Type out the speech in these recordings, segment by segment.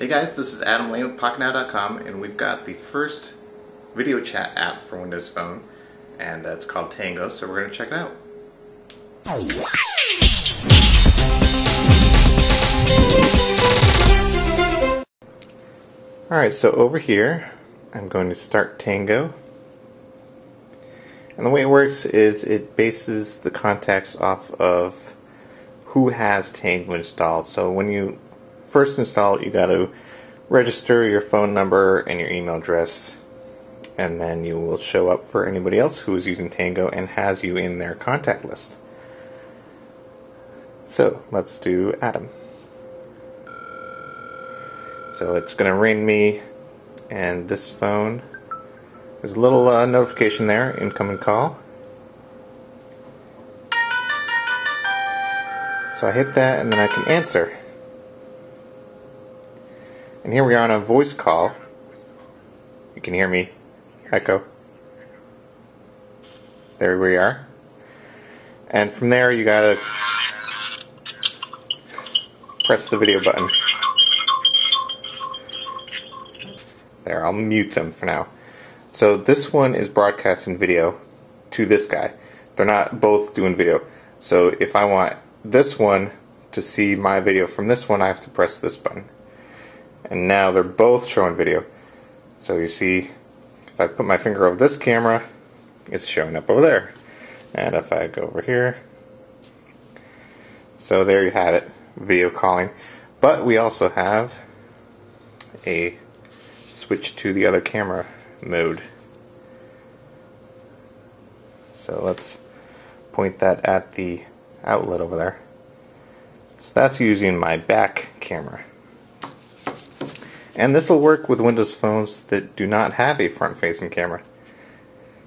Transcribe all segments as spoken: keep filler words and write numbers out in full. Hey guys, this is Adam Lane with Pocketnow dot com, and we've got the first video chat app for Windows Phone, and it's called Tango, so we're going to check it out. Alright, so over here, I'm going to start Tango. And the way it works is it bases the contacts off of who has Tango installed. So when you first install it, you got to register your phone number and your email address, and then you will show up for anybody else who is using Tango and has you in their contact list. So let's do Adam. So it's going to ring me, and this phone, there's a little uh, notification there, incoming call. So I hit that and then I can answer. And here we are on a voice call. You can hear me echo. There we are. And from there you gotta press the video button. There, I'll mute them for now. So this one is broadcasting video to this guy. They're not both doing video. So if I want this one to see my video from this one, I have to press this button. And now they're both showing video. So you see, if I put my finger over this camera, it's showing up over there. And if I go over here, so there you have it, video calling. But we also have a switch to the other camera mode. So let's point that at the outlet over there. So that's using my back camera. And this will work with Windows phones that do not have a front-facing camera.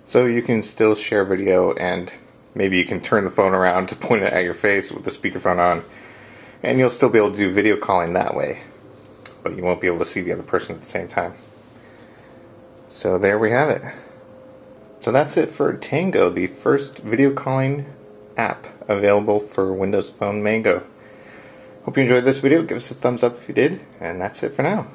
So you can still share video, and maybe you can turn the phone around to point it at your face with the speakerphone on. And you'll still be able to do video calling that way. But you won't be able to see the other person at the same time. So there we have it. So that's it for Tango, the first video calling app available for Windows Phone Mango. Hope you enjoyed this video. Give us a thumbs up if you did. And that's it for now.